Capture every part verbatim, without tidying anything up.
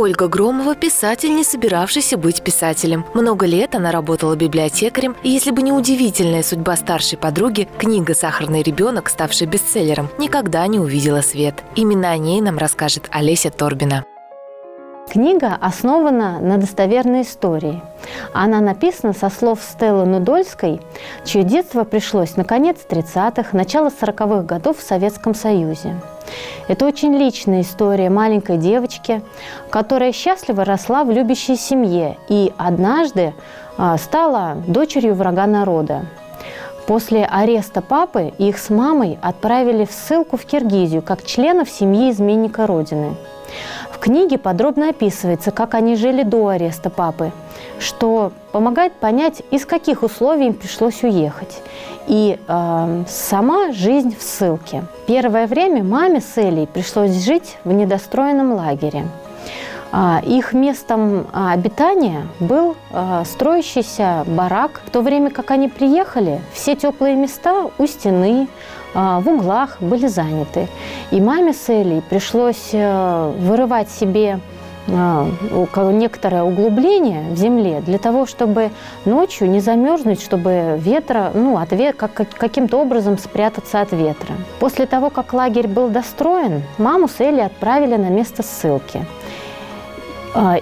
Ольга Громова – писатель, не собиравшийся быть писателем. Много лет она работала библиотекарем, и если бы не удивительная судьба старшей подруги, книга «Сахарный ребенок», ставшая бестселлером, никогда не увидела свет. Именно о ней нам расскажет Олеся Торбина. Книга основана на достоверной истории. Она написана со слов Стеллы Нудольской, чье детство пришлось на конец тридцатых, начало сороковых годов в Советском Союзе. Это очень личная история маленькой девочки, которая счастливо росла в любящей семье и однажды стала дочерью врага народа. После ареста папы их с мамой отправили в ссылку в Киргизию как членов семьи изменника Родины. В книге подробно описывается, как они жили до ареста папы, что помогает понять, из каких условий им пришлось уехать, и э, сама жизнь в ссылке. Первое время маме с Элей пришлось жить в недостроенном лагере. Их местом обитания был строящийся барак. В то время, как они приехали, все теплые места у стены, в углах были заняты. И маме с Элей пришлось вырывать себе некоторое углубление в земле для того, чтобы ночью не замерзнуть, чтобы ветра, ну, от ве- как, каким-то образом спрятаться от ветра. После того, как лагерь был достроен, маму с Элей отправили на место ссылки.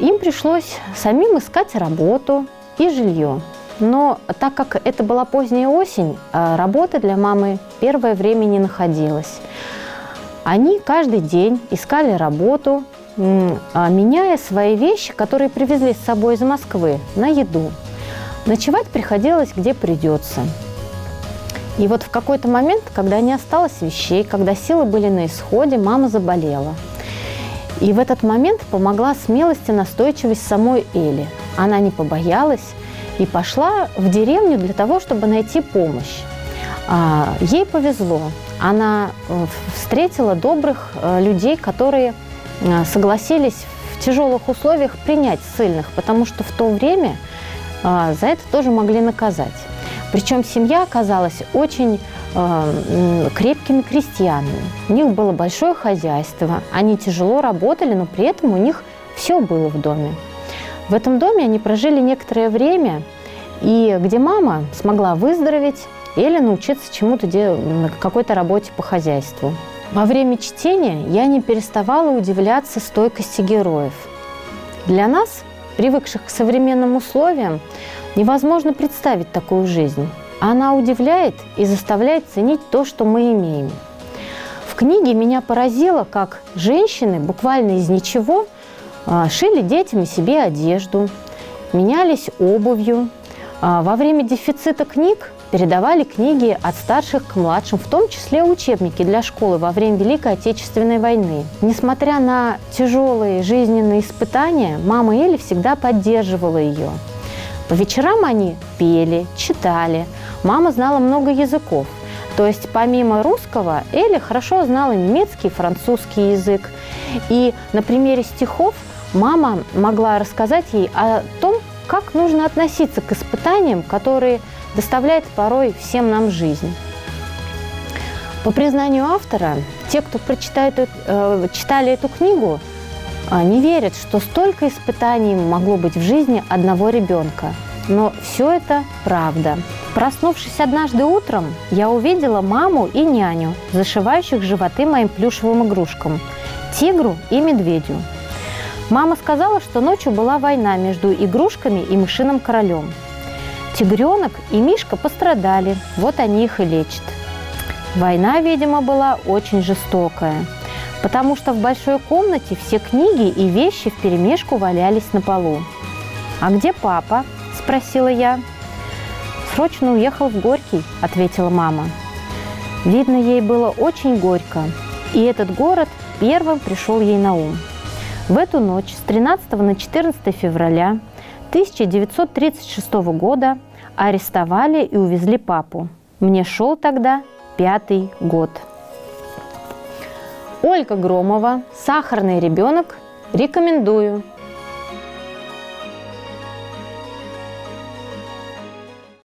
Им пришлось самим искать работу и жилье. Но так как это была поздняя осень, работы для мамы первое время не находилось. Они каждый день искали работу, меняя свои вещи, которые привезли с собой из Москвы, на еду. Ночевать приходилось где придется. И вот в какой-то момент, когда не осталось вещей, когда силы были на исходе, мама заболела. И в этот момент помогла смелость и настойчивость самой Эли. Она не побоялась и пошла в деревню для того, чтобы найти помощь. Ей повезло. Она встретила добрых людей, которые согласились в тяжелых условиях принять ссыльных, потому что в то время за это тоже могли наказать. Причем семья оказалась очень э, крепкими крестьянами. У них было большое хозяйство, они тяжело работали, но при этом у них все было в доме. В этом доме они прожили некоторое время, и где мама смогла выздороветь или научиться чему-то, какой-то работе по хозяйству. Во время чтения я не переставала удивляться стойкости героев. Для нас, привыкших к современным условиям, невозможно представить такую жизнь. Она удивляет и заставляет ценить то, что мы имеем. В книге меня поразило, как женщины буквально из ничего шили детям и себе одежду, менялись обувью. Во время дефицита книг передавали книги от старших к младшим, в том числе учебники для школы во время Великой Отечественной войны. Несмотря на тяжелые жизненные испытания, мама Эли всегда поддерживала ее. По вечерам они пели, читали. Мама знала много языков. То есть помимо русского Эля хорошо знала немецкий и французский язык. И на примере стихов мама могла рассказать ей о том, как нужно относиться к испытаниям, которые доставляет порой всем нам жизнь. По признанию автора, те, кто прочитает, э, читали эту книгу, не верят, что столько испытаний могло быть в жизни одного ребенка. Но все это правда. Проснувшись однажды утром, я увидела маму и няню, зашивающих животы моим плюшевым игрушкам – тигру и медведю. Мама сказала, что ночью была война между игрушками и мышиным королем. Тигренок и Мишка пострадали, вот они их и лечат. Война, видимо, была очень жестокая, потому что в большой комнате все книги и вещи вперемешку валялись на полу. «А где папа?» – спросила я. «Срочно уехал в Горький», – ответила мама. Видно, ей было очень горько, и этот город первым пришел ей на ум. В эту ночь с тринадцатого на четырнадцатое февраля тысяча девятьсот тридцать шестого года арестовали и увезли папу. Мне шел тогда пятый год. Ольга Громова, «Сахарный ребенок», рекомендую.